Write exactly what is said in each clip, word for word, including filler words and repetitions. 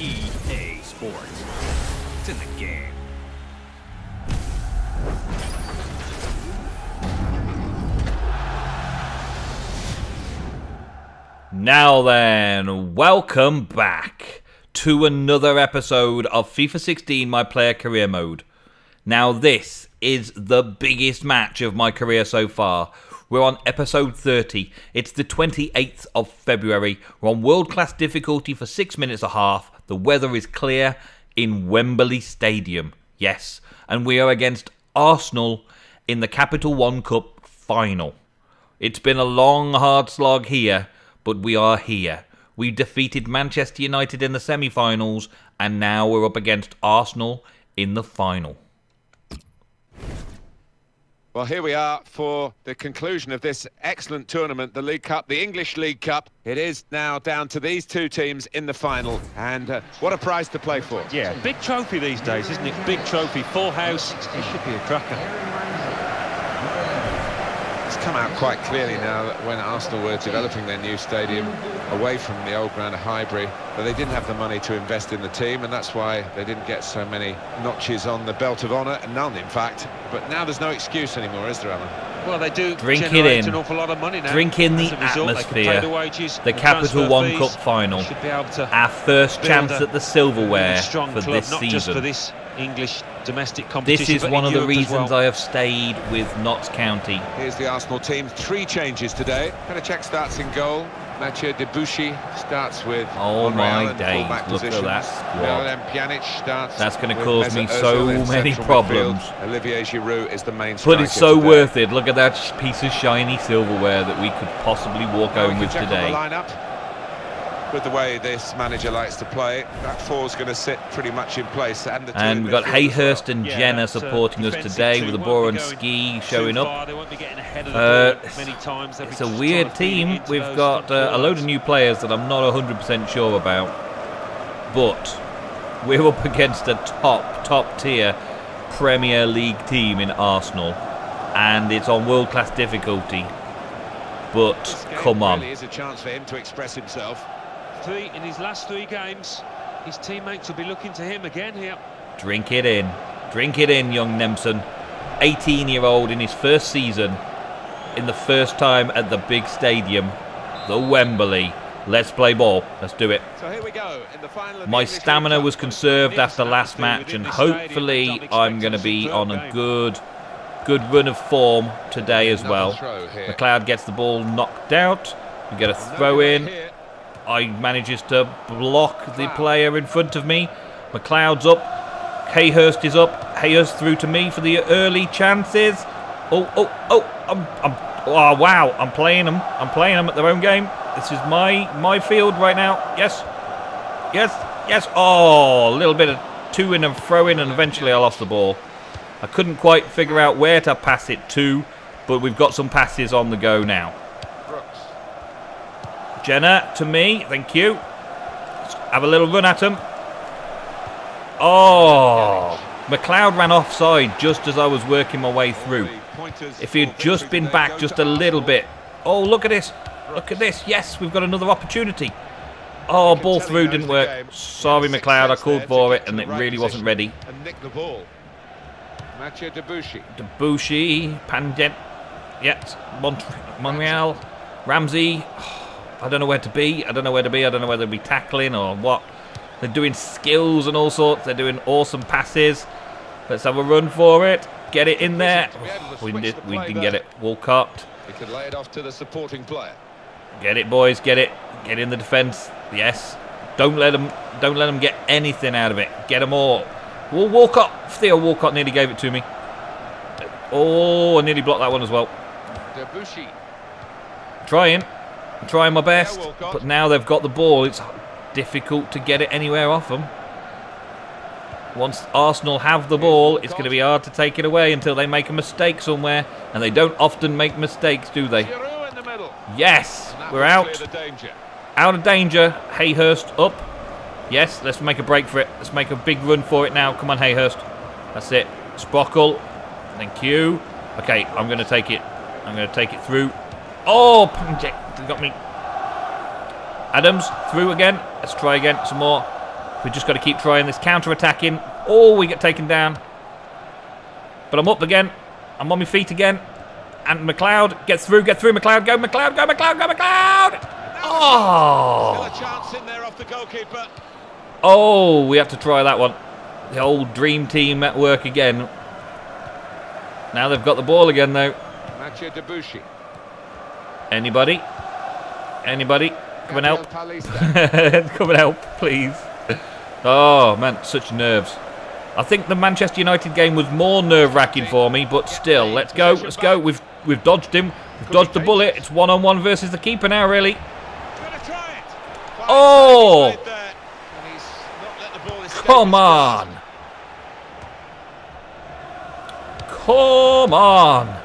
E A Sports. It's in the game. Now then, welcome back to another episode of FIFA sixteen My Player Career Mode. Now this is the biggest match of my career so far. We're on episode thirty. It's the twenty-eighth of February. We're on world-class difficulty for six minutes a half. The weather is clear in Wembley Stadium. Yes, and we are against Arsenal in the Capital One Cup final. It's been a long, hard slog here, but we are here. We defeated Manchester United in the semi-finals, and now we're up against Arsenal in the final. Well, here we are for the conclusion of this excellent tournament, the League Cup, the English League Cup. It is now down to these two teams in the final, and uh, what a prize to play for. Yeah, big trophy these days, isn't it? Big trophy, full house. It should be a cracker. It's come out quite clearly now that when Arsenal were developing their new stadium away from the old ground of Highbury, that they didn't have the money to invest in the team, and that's why they didn't get so many notches on the belt of honour, none in fact. But now there's no excuse anymore, is there, Alan? Well, they do drink generate it in. An awful lot of money now. Drink in the result, atmosphere, the, wages, the, the Capital One fees, Cup final, our first chance at the silverware strong for club, this not season. Just for this English domestic competition. This is one of the reasons I have stayed with Notts County. Here's the Arsenal team. Three changes today. Petr Cech starts in goal. Mathieu Debuchy starts with. Oh my days! Look at that squad. That's going to cause me so many problems. Olivier Giroud is the main. But it's so worth it. Look at that piece of shiny silverware that we could possibly walk home with today. With the way this manager likes to play, that four's going to sit pretty much in place. And, the and we've got Hayhurst and yeah, Jenner supporting uh, us today with the Bora and Ski showing up. Uh, it's a weird team. We've got uh, a load of new players that I'm not one hundred percent sure about. But we're up against a top, top tier Premier League team in Arsenal. And it's on world-class difficulty. But come on. Really is a chance for him to express himself. In his last three games, his teammates will be looking to him again here. Drink it in. Drink it in, young Nemsun. eighteen-year-old in his first season, in the first time at the big stadium, the Wembley. Let's play ball. Let's do it. So here we go. In the final My stamina was conserved after last match, and hopefully I'm going to be on a good, good run of form today as well. McLeod gets the ball knocked out. We get a throw in. I manages to block the player in front of me. McLeod's up. Hayhurst is up. Hayhurst through to me for the early chances. Oh, oh, oh! I'm, I'm, oh, wow! I'm playing them. I'm playing them at their own game. This is my my field right now. Yes, yes, yes. Oh, a little bit of two in and throw in, and eventually I lost the ball. I couldn't quite figure out where to pass it to, but we've got some passes on the go now. Jenner to me, thank you. Let's have a little run at him. Oh, McLeod ran offside just as I was working my way through. If he had just been back just a little bit. Oh, look at this. Look at this. Yes, we've got another opportunity. Oh, ball through didn't work. Sorry, McLeod, I called for it and it really wasn't ready. Debuchy, Pandent, yes, Monreal, Ramsey. I don't know where to be. I don't know where to be. I don't know whether to be tackling or what. They're doing skills and all sorts. They're doing awesome passes. Let's have a run for it. Get it in there. Oh, we did, we didn't get it. Walcott. We could lay it off to the supporting player. Get it, boys. Get it. Get in the defence. Yes. Don't let them. Don't let them get anything out of it. Get them all. Well, Walcott. Theo Walcott nearly gave it to me. Oh, I nearly blocked that one as well. Debuchy. Trying. Trying my best, but now they've got the ball, it's difficult to get it anywhere off them. Once Arsenal have the ball, it's going to be hard to take it away until they make a mistake somewhere, and they don't often make mistakes, do they? Yes, we're out. Out of danger. Hayhurst up. Yes, let's make a break for it. Let's make a big run for it now. Come on, Hayhurst. That's it. Sprockle. Thank you. Okay, I'm going to take it. I'm going to take it through. Oh, Panjek got me. Adams through again. Let's try again some more. We've just got to keep trying this, counter-attacking. Oh, we get taken down. But I'm up again. I'm on my feet again. And McLeod gets through, get through, McLeod, go, McLeod, go, McLeod, go, McLeod! Oh! Still a chance in there off the goalkeeper. Oh, we have to try that one. The old dream team at work again. Now they've got the ball again, though. Mathieu Debuchy. Anybody? Anybody? Come and help. Come and help, please. Oh, man, such nerves. I think the Manchester United game was more nerve-wracking for me, but still, let's go, let's go. We've we've dodged him. We've dodged the bullet. It's one-on-one versus the keeper now, really. Oh! Come on! Come on!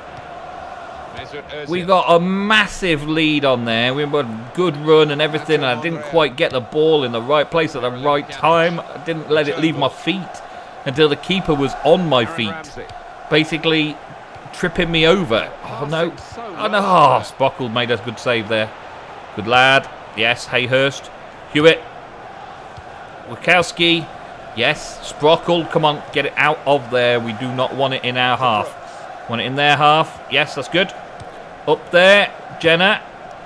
We got a massive lead on there. We had a good run and everything, and I didn't quite get the ball in the right place at the right time. I didn't let it leave my feet until the keeper was on my feet, basically tripping me over. Oh no! Oh no! Oh, Spockle made a good save there. Good lad. Yes, Hayhurst. Hewitt. Wachowski. Yes, Sprockle. Come on, get it out of there. We do not want it in our half. Want it in their half. Yes, that's good. Up there. Jenna.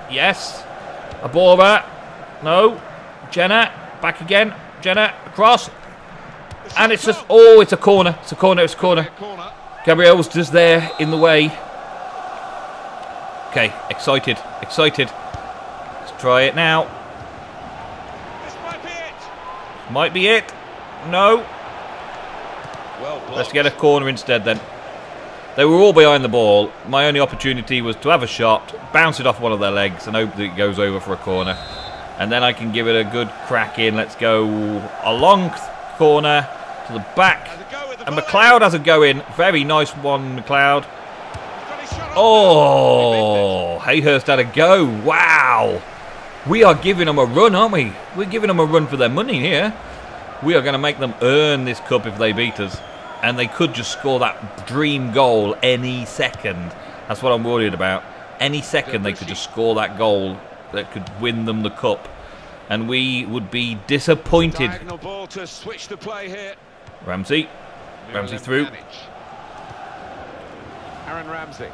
Yes. Abora. No. Jenna. Back again. Jenna. Across. And it's just... Oh, it's a corner. It's a corner. It's a corner. Gabriel's just there in the way. Okay. Excited. Excited. Let's try it now. Might be it. No. Well, let's get a corner instead then. They were all behind the ball. My only opportunity was to have a shot, bounce it off one of their legs and hope that it goes over for a corner. And then I can give it a good crack in. Let's go a long corner to the back. And McLeod has a go in. Very nice one, McLeod. Oh, Hayhurst had a go. Wow. We are giving them a run, aren't we? We're giving them a run for their money here. We are going to make them earn this cup if they beat us. And they could just score that dream goal any second. That's what I'm worried about. Any second they could just score that goal that could win them the cup. And we would be disappointed. Ball to switch the play here. Ramsey. Ramsey through. Aaron Ramsey.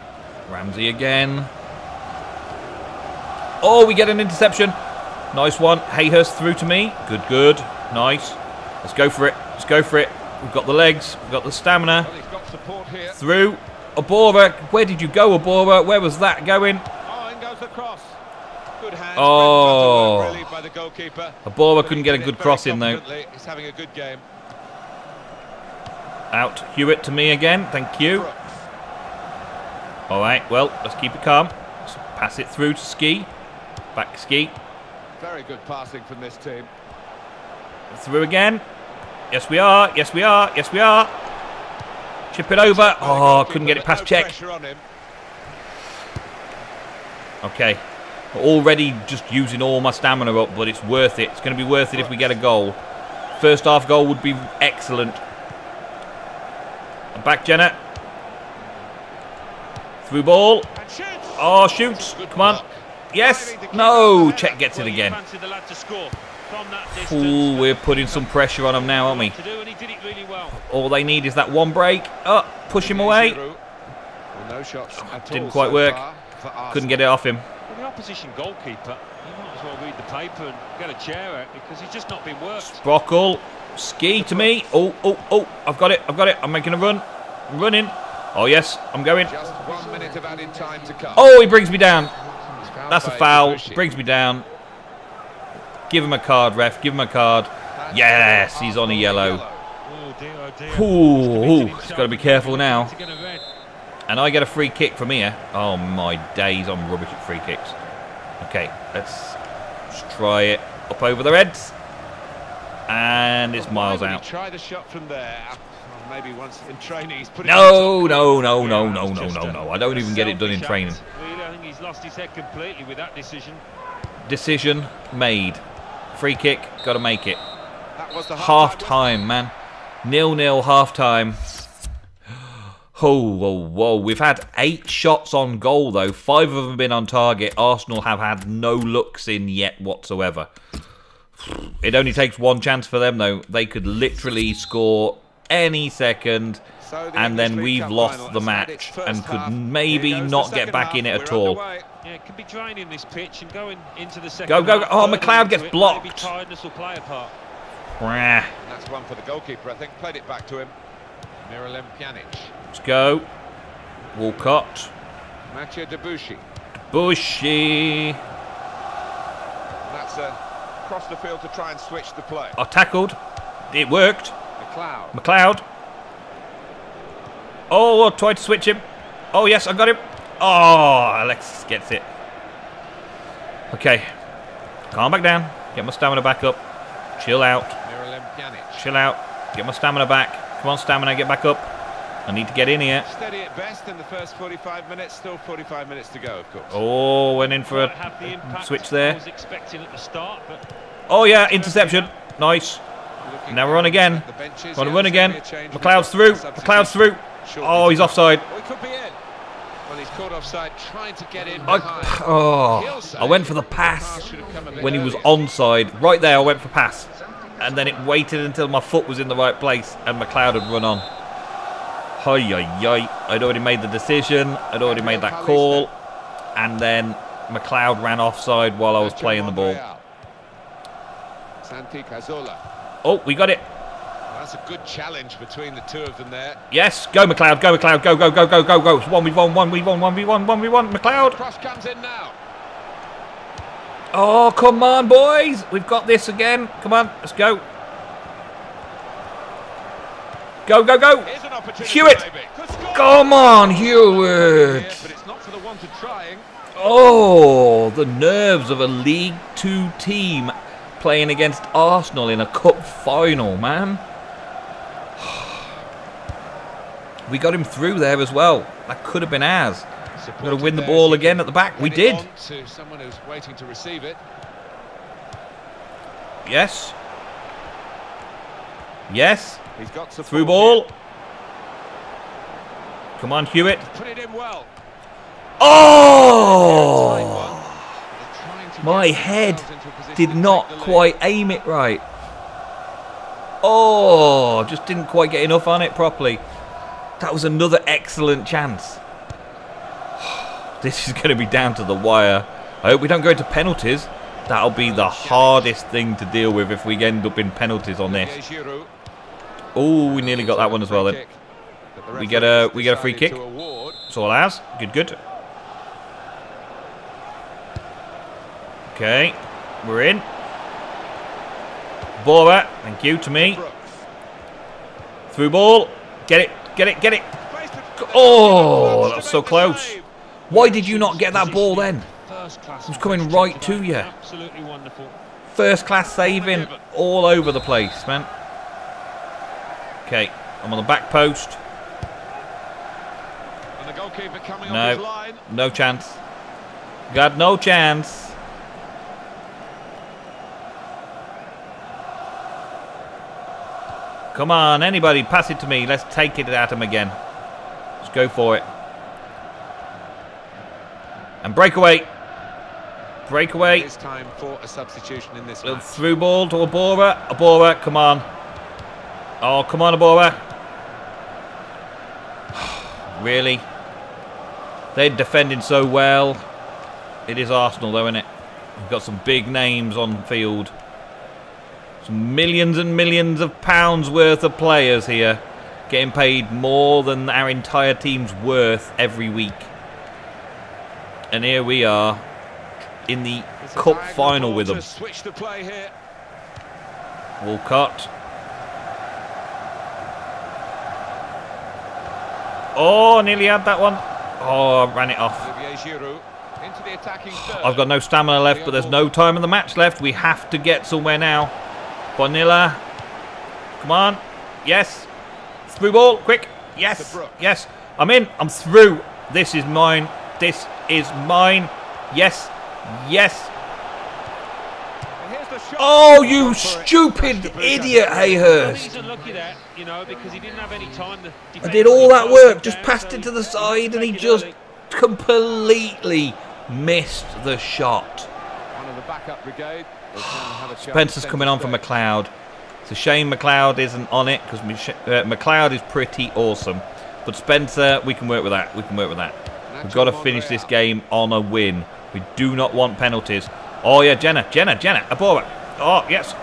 Ramsey again. Oh, we get an interception. Nice one. Hayhurst through to me. Good, good. Nice. Let's go for it. Let's go for it. We've got the legs. We've got the stamina. Well, he's got support here. Through. Abora. Where did you go, Abora? Where was that going? Oh, in goes the cross. Good hand. Oh. Really by the goalkeeper. Abora couldn't get a good cross in, though. He's having a good game. Out. Hewitt to me again. Thank you. Brooks. All right. Well, let's keep it calm. Let's pass it through to Ski. Back Ski. Very good passing from this team. Through again. Yes, we are. Yes, we are. Yes, we are. Chip it over. Oh, couldn't get it past Cech. Okay. Already just using all my stamina up, but it's worth it. It's going to be worth it if we get a goal. First half goal would be excellent. And back Jenna. Through ball. Oh, shoots. Come on. Yes. No. Cech gets it again. Ooh, we're putting some pressure on him now, aren't we? All they need is that one break. Up, oh, push him away. Oh, didn't quite work. Couldn't get it off him. The opposition goalkeeper, you might as well read the paper and get a chair out because he's just not been worked. Sprockle, Ski to me. Oh, oh, oh! I've got it. I've got it. I'm making a run. I'm running. Oh yes, I'm going. Just one minute of added time to come. Oh, he brings me down. That's a foul. Brings me down. Give him a card, ref. Give him a card. Yes, he's on a yellow. Ooh, he's got to be careful now. And I get a free kick from here. Oh, my days. I'm rubbish at free kicks. Okay, let's, let's try it. Up over the heads. And it's miles out. Try the shot from there. Maybe once in training he's put it no, no, no, no, no, no, no, no. I don't even get it done in training. I think he's lost his head completely with that decision. Decision made. Free kick, got to make it. Half time, man. nil nil half time. Oh, whoa, whoa. We've had eight shots on goal, though. Five of them have been on target. Arsenal have had no looks in yet whatsoever. It only takes one chance for them, though. They could literally score any second, so the and then we've lost the match and could half. maybe not get back half. in it We're at all. Yeah, it could be draining this pitch and going into the second. Go, go, go. Oh, McLeod gets blocked. That's one for the goalkeeper, I think. Played it back to him. Miralem Pjanić. Let's go. Walcott. Mathieu Debuchy. Debuchy. That's a... across the field to try and switch the play. I tackled. It worked. McLeod. McLeod. Oh, I tried to switch him. Oh, yes, I got him. Oh, Alexis gets it. Okay. Calm back down. Get my stamina back up. Chill out. Miralem Pjanić. Chill out. Get my stamina back. Come on, stamina, get back up. I need to get in here. Steady at best in the first forty-five minutes. Still forty-five minutes to go, of course. Oh, went in for a switch there. I was expecting at the start, but oh, yeah, interception. Nice. Now we're on again. Got to run again. McLeod's through. McLeod's through. Oh, he's offside. Well, he could be in. Well, he's caught offside, trying to get in. I, oh, I went for the pass when he was onside. Right there, I went for pass. And then it waited until my foot was in the right place and McLeod had run on. Hi, hi, hi. I'd already made the decision, I'd already made that call, and then McLeod ran offside while I was playing the ball. Oh, we got it. That's a good challenge between the two of them there. Yes, go McLeod, go McLeod, go, go, go, go, go, go. one v one, one v one, one v one, one v one, McLeod. Cross comes in now. Oh, come on, boys. We've got this again. Come on, let's go. Go, go, go! Hewitt! Come on, Hewitt! Oh, the nerves of a League Two team playing against Arsenal in a cup final, man. We got him through there as well. That could have been ours. Got to win the ball again at the back. We did. Yes. Yes. He's got through ball. Here. Come on, Hewitt. Put it in well. Oh! My head did not quite aim it right. Oh, just didn't quite get enough on it properly. That was another excellent chance. This is going to be down to the wire. I hope we don't go into penalties. That'll be the hardest thing to deal with if we end up in penalties on this. Oh, we nearly got that one as well then. We get a we get a free kick. It's all ours. Good, good. Okay, we're in. Ball back. Thank you to me. Through ball. Get it. Get it. Get it. Oh, that was so close. Why did you not get that ball then? It was coming right to you. Absolutely wonderful. First class saving all over the place, man. Okay, I'm on the back post. And the goalkeeper coming no, his line. no chance. Got no chance. Come on, anybody, pass it to me. Let's take it at him again. Let's go for it. And breakaway. Breakaway. It's time for a substitution in this. Little match. Through ball to Abora. Abora, come on. Oh, come on, Abora. Really? They're defending so well. It is Arsenal, though, isn't it? We've got some big names on field. Some millions and millions of pounds worth of players here. Getting paid more than our entire team's worth every week. And here we are in the cup final with them. Switch the play here. Walcott. Oh, nearly had that one. Oh, I ran it off. Into the attacking third. I've got no stamina left, but there's no time in the match left. We have to get somewhere now. Bonilla. Come on. Yes. Through ball. Quick. Yes. Yes. I'm in. I'm through. This is mine. This is mine. Yes. Yes. Oh, you stupid idiot, Hayhurst. I did all that work, just passed it to the side, and he just completely missed the shot. One of the backup brigade. Spencer's coming on for McLeod. It's a shame McLeod isn't on it, because uh, McLeod is pretty awesome. But Spencer, we can work with that. We can work with that. We've got to finish this game on a win. We do not want penalties. Oh, yeah, Jenna, Jenna, Jenna. Abora. Oh, yes.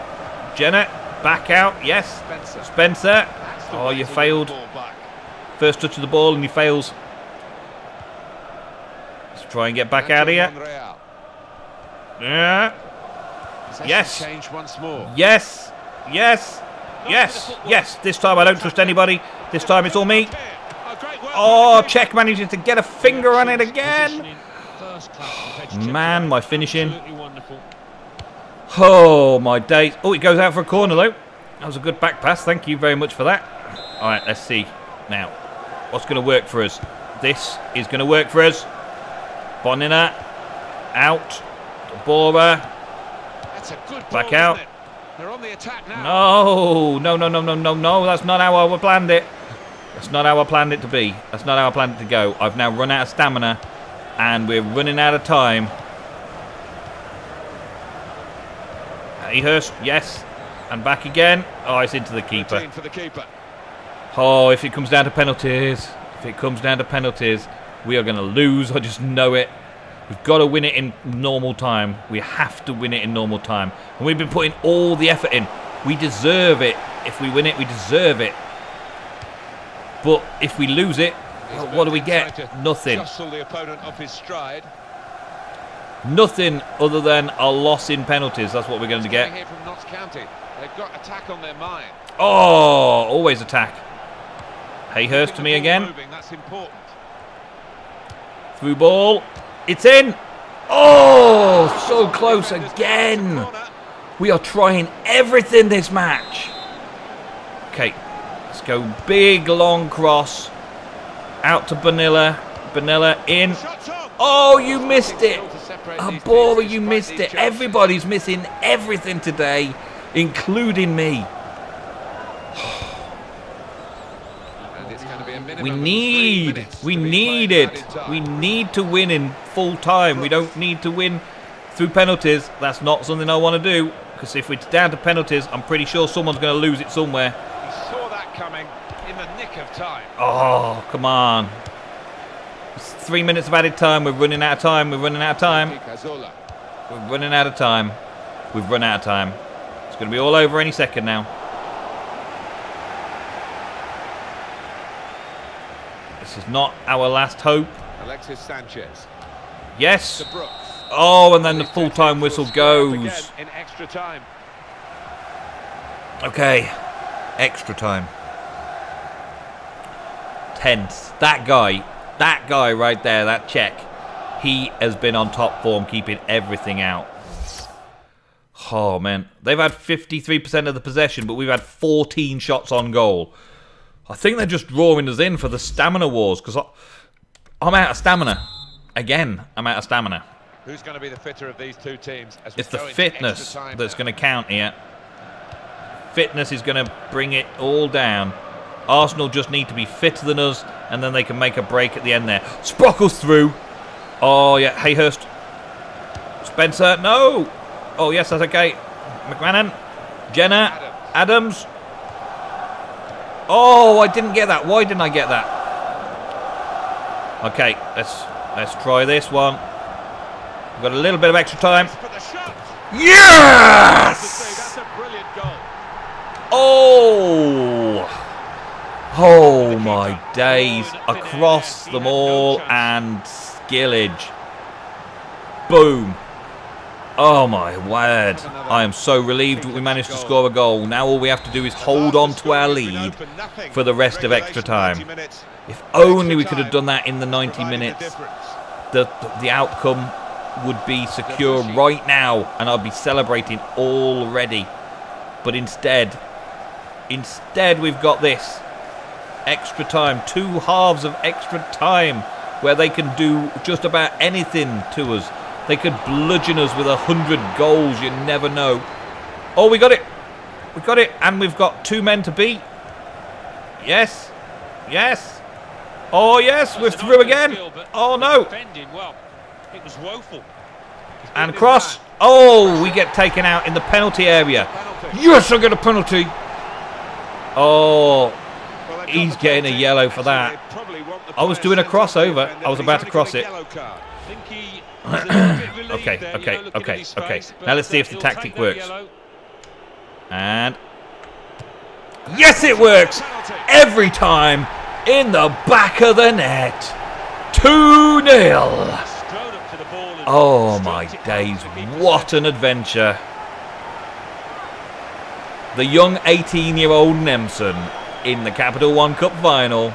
Jenna, back out. Yes. Spencer. Oh, you failed. First touch of the ball and he fails. Let's try and get back out of here. Yeah. Yes. Yes. Yes. Yes. Yes. This time I don't trust anybody. This time it's all me. Oh, Cech manages to get a finger on it again. Man, my finishing. Oh, my days. Oh, it goes out for a corner, though. That was a good back pass. Thank you very much for that. All right, let's see now. What's going to work for us? This is going to work for us. Bonina. Out. Bora. Back out. No, no, no, no, no, no, no. That's not how I planned it. That's not how I planned it to be. That's not how I planned it to go. I've now run out of stamina. And we're running out of time. Hayhurst, yes. And back again. Oh, it's into the keeper. For the keeper. Oh, if it comes down to penalties. If it comes down to penalties, we are going to lose. I just know it. We've got to win it in normal time. We have to win it in normal time. And we've been putting all the effort in. We deserve it. If we win it, we deserve it. But if we lose it, well, what do we get? Nothing. The opponent off his stride. Nothing other than a loss in penalties. That's what we're going to get. Here from Notts County. They've got attack on their mind. Oh, always attack. Hayhurst to me again. Moving, that's important. Through ball. It's in. Oh, so close again. We are trying everything this match. Okay, let's go big, long cross. Out to Bonilla. Bonilla in. Oh, you missed it. Abora, you missed it. Everybody's missing everything today, including me. We need, we need it. We need to win in full time. We don't need to win through penalties. That's not something I want to do, because if we're down to penalties, I'm pretty sure someone's going to lose it somewhere. He saw that coming. Of time. Oh, come on. It's three minutes of added time. We're running out of time. We're running out of time. We're running out of time. We've run out of time. It's going to be all over any second now. This is not our last hope. Alexis Sanchez. Yes. Oh, and then the full-time whistle goes. In extra time. Okay. Extra time. Tense. That guy, that guy right there, that Cech, he has been on top form, keeping everything out. Oh, man. They've had fifty-three percent of the possession, but we've had fourteen shots on goal. I think they're just drawing us in for the stamina wars, because I'm out of stamina. Again, I'm out of stamina. Who's going to be the fitter of these two teams? As it's the fitness that's going to count here. Fitness is going to bring it all down. Arsenal just need to be fitter than us, and then they can make a break at the end there. Sprockles through. Oh, yeah. Hayhurst. Spencer. No. Oh, yes, that's okay. McMahon. Jenna. Adams. Adams. Oh, I didn't get that. Why didn't I get that? Okay, let's let's try this one. We've got a little bit of extra time. Yes! That's a brilliant goal. Oh... Oh my days, across them all and skillage. Boom. Oh my word. I am so relieved that we managed to score a goal. Now all we have to do is hold on to our lead for the rest of extra time. If only we could have done that in the ninety minutes, the, the outcome would be secure right now and I'd be celebrating already. But instead, instead we've got this. Extra time, two halves of extra time where they can do just about anything to us. They could bludgeon us with a hundred goals, you never know. Oh, we got it. We got it, and we've got two men to beat. Yes. Yes. Oh, yes, we're through again. Oh, no. And cross. Oh, we get taken out in the penalty area. Yes, I get a penalty. Oh, he's getting a yellow for that. I was doing a crossover. I was about to cross it. okay, okay, okay, okay. Now let's see if the tactic works. And yes, it works every time. In the back of the net. two nil. Oh my days, what an adventure. The young eighteen-year-old Nemsun in the Capital One Cup final.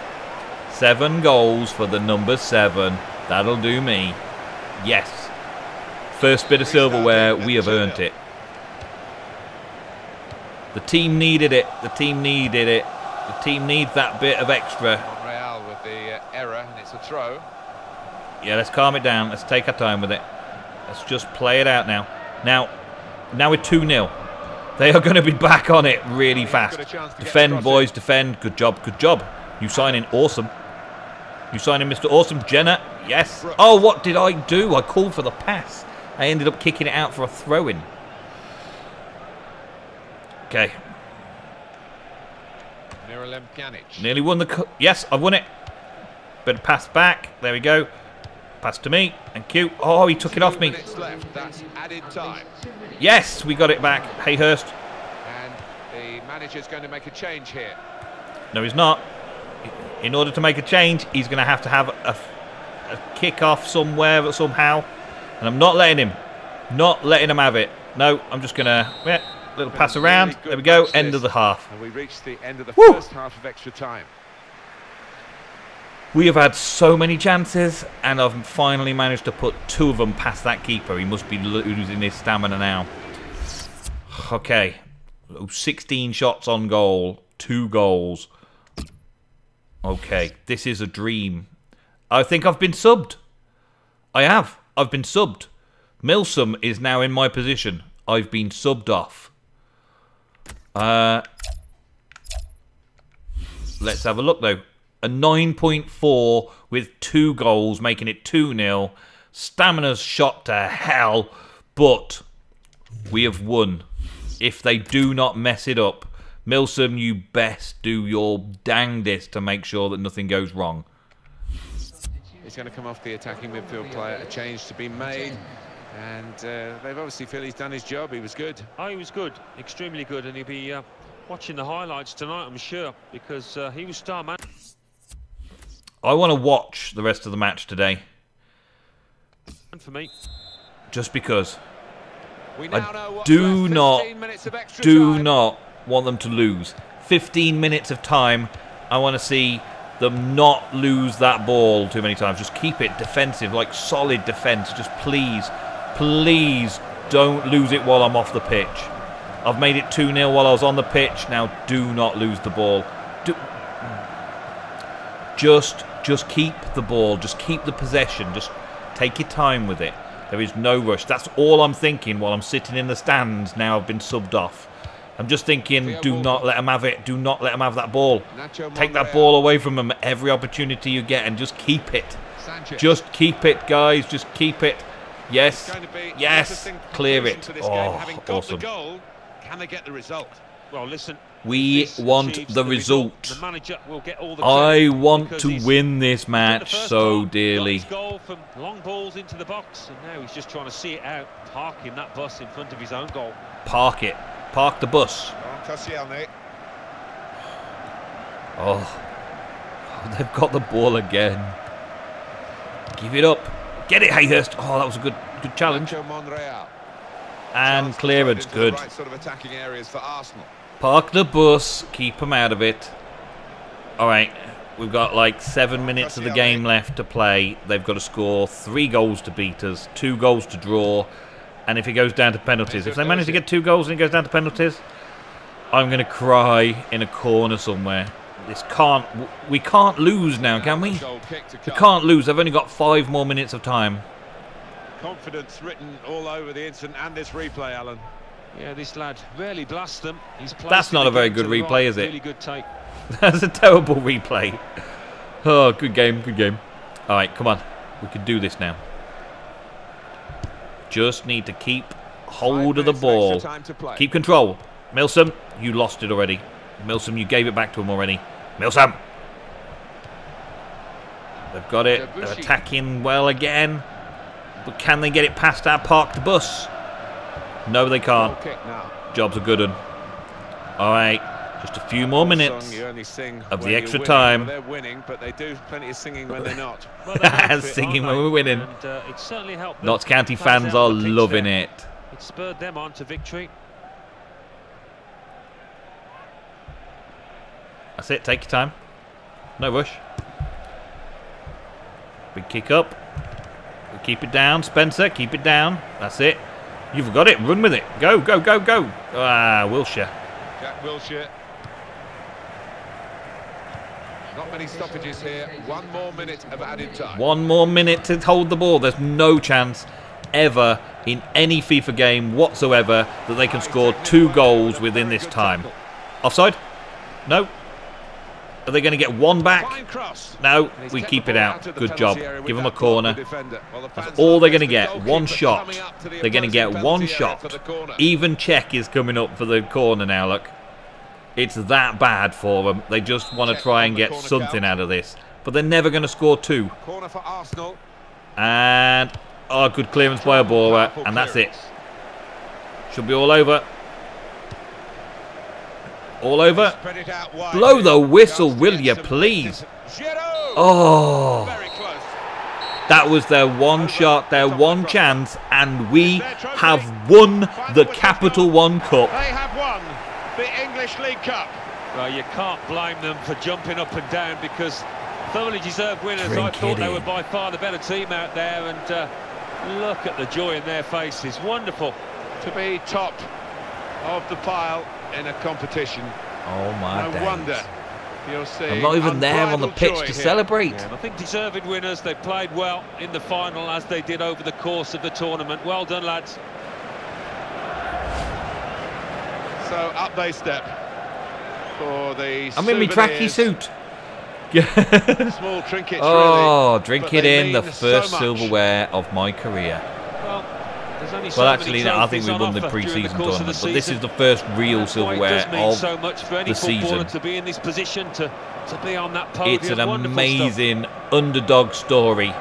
Seven goals for the number seven. That'll do me. Yes. First bit of silverware, we have earned it. The team needed it. The team needed it. The team needs that bit of extra. Real with the error, and it's a throw. Yeah, let's calm it down. Let's take our time with it. Let's just play it out now. Now, now we're two nil. They are going to be back on it really fast. Defend, boys, defend. Good job, good job. You sign in awesome. You sign in Mister Awesome. Jenner, yes. Oh, what did I do? I called for the pass. I ended up kicking it out for a throw-in. Okay. Miralem Pjanić. Nearly won the... Yes, I've won it. Better pass back. There we go. Pass to me. Thank you. Oh, he took it off me. That's added time. Yes, we got it back. Hayhurst. And the manager's going to make a change here. No, he's not. In order to make a change, he's going to have to have a, a kick-off somewhere, somehow. And I'm not letting him. Not letting him have it. No, I'm just going to... Yeah, little pass around. There we go. End of the half. And we reached the end of the Woo! first half of extra time. We have had so many chances, and I've finally managed to put two of them past that keeper. He must be losing his stamina now. Okay. sixteen shots on goal. Two goals. Okay. This is a dream. I think I've been subbed. I have. I've been subbed. Milsom is now in my position. I've been subbed off. Uh, let's have a look, though. A nine point four with two goals, making it two nil. Stamina's shot to hell, but we have won. If they do not mess it up, Milsom, you best do your dangdest to make sure that nothing goes wrong. He's going to come off the attacking midfield player. A change to be made. And uh, they've obviously feel he's done his job. He was good. Oh, he was good. Extremely good. And he'll be uh, watching the highlights tonight, I'm sure, because uh, he was star man. I want to watch the rest of the match today. For me. Just because. We now I know what do not, do time. not want them to lose. fifteen minutes of time. I want to see them not lose that ball too many times. Just keep it defensive, like solid defence. Just please, please don't lose it while I'm off the pitch. I've made it two nil while I was on the pitch. Now do not lose the ball. Do, just... Just keep the ball. Just keep the possession. Just take your time with it. There is no rush. That's all I'm thinking while I'm sitting in the stands now I've been subbed off. I'm just thinking, do not let them have it. Do not let them have that ball. Take that ball away from them every opportunity you get and just keep it. Just keep it, guys. Just keep it. Yes. Yes. Clear it. Oh, awesome. Can they get the result? Well, listen. We want the result. The manager will get all the I want to win this match so dearly. Goal from long balls into the box, and now he's just trying to see it out, parking that bus in front of his own goal. Park it. Park the bus. Oh, they've got the ball again. Give it up. Get it, Hayhurst. Oh, that was a good, good challenge. And clearance, good. Right sort of attacking areas for Arsenal. Park the bus, keep them out of it. All right, we've got like seven minutes of the game left to play. They've got to score three goals to beat us, two goals to draw, and if it goes down to penalties, if they manage to get two goals and it goes down to penalties, I'm going to cry in a corner somewhere. This can't, we can't lose now, can we? We can't lose. I've only got five more minutes of time. Confidence written all over the incident and this replay, Alan. Yeah, this lad really blasts them. He's That's not a very good replay, right. is it? Really good take. That's a terrible replay. Oh, good game, good game. All right, come on. We can do this now. Just need to keep hold of the ball. Keep control. Milsom, you lost it already. Milsom, you gave it back to him already. Milsom. They've got it. They're attacking well again. But can they get it past our parked bus? No, they can't. Job's a good one. All right. Just a few more minutes of the extra time. They're winning, but they do plenty of singing when they're not. Singing when we're winning. And, uh, it certainly helped. Notts County fans are loving it. It spurred them on to victory. That's it. Take your time. No rush. Big kick up. We keep it down, Spencer. Keep it down. That's it. You've got it. Run with it. Go, go, go, go. Ah, Wilshire. Jack Wilshire. Not many stoppages here. One more minute of added time. One more minute to hold the ball. There's no chance ever in any FIFA game whatsoever that they can score two goals within this time. Offside? No. Are they going to get one back? No. We keep it out. Good job. Give them a corner. That's all they're going to get. One shot. They're going to get one shot. Even Cech is coming up for the corner now, look. It's that bad for them. They just want to try and get something out of this. But they're never going to score two. Corner for Arsenal. And, oh, good clearance by Abora. And that's it. Should be all over. All over. Blow the whistle, will you, please? Oh. That was their one shot, their one chance, and we have won the Capital One Cup. They have won the English League Cup. Well, you can't blame them for jumping up and down because thoroughly deserved winners. I thought they were by far the better team out there, and uh, look at the joy in their faces. Wonderful to be top of the pile in a competition. Oh my no days. Wonder you'll see. I'm not even there on the pitch to here. Celebrate. Yeah, I think deserved winners. They played well in the final as they did over the course of the tournament. Well done, lads. So up they step for the I'm in my tracky suit. Small trinkets. Oh, really, drink it in the first so silverware of my career. Well, Well, actually, no, I think we won the pre-season tournament, but this is the first real silverware of so much for any the season. To be in this position, to, to be on that podium. It's an amazing stuff. Underdog story.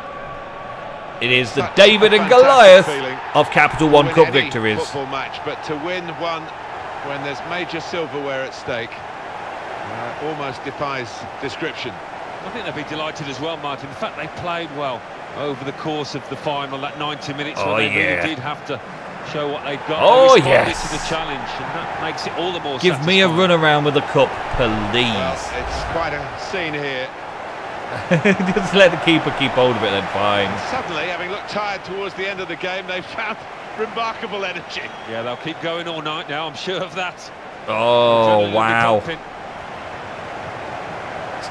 It is the That's David and Goliath feeling. Of Capital One Cup any victories. Football match, but to win one when there's major silverware at stake uh, almost defies description. I think they'd be delighted as well, Martin. In fact, they played well over the course of the final, that ninety minutes, oh, where they yeah. really did have to show what they've got. Oh, they yes. to the challenge, and that makes it all the more Give me a run around with the cup, please. Well, it's quite a scene here. Just let the keeper keep hold of it, then fine. And suddenly, having looked tired towards the end of the game, they've found remarkable energy. Yeah, they'll keep going all night now, I'm sure of that. Oh, wow.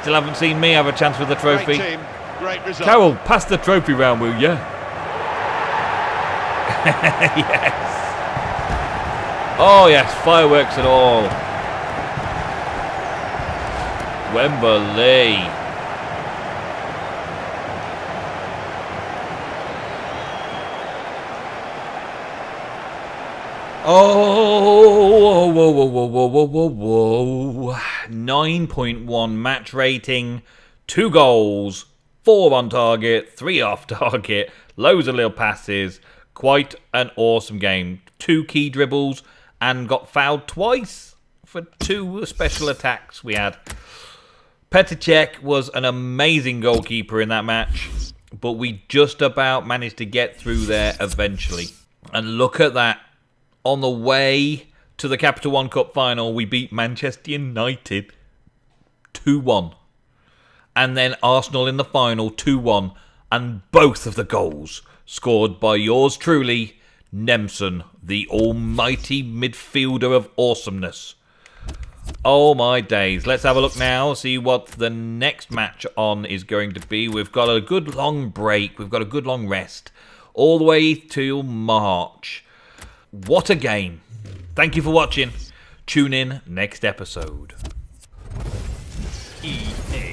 Still haven't seen me have a chance with the trophy. Great team. Great result. Carroll, pass the trophy round, will you? Yes. Oh, yes, fireworks and all. Wembley. Oh, whoa, whoa, whoa, whoa, whoa, whoa, whoa. nine point one match rating, two goals. Four on target, three off target, loads of little passes. Quite an awesome game. Two key dribbles and got fouled twice for two special attacks we had. Petr Cech was an amazing goalkeeper in that match, but we just about managed to get through there eventually. And look at that. On the way to the Capital One Cup final, we beat Manchester United two one. And then Arsenal in the final, two one. And both of the goals scored by yours truly, Nemsun, the almighty midfielder of awesomeness. Oh my days. Let's have a look now, see what the next match on is going to be. We've got a good long break. We've got a good long rest. All the way till March. What a game. Thank you for watching. Tune in next episode. E A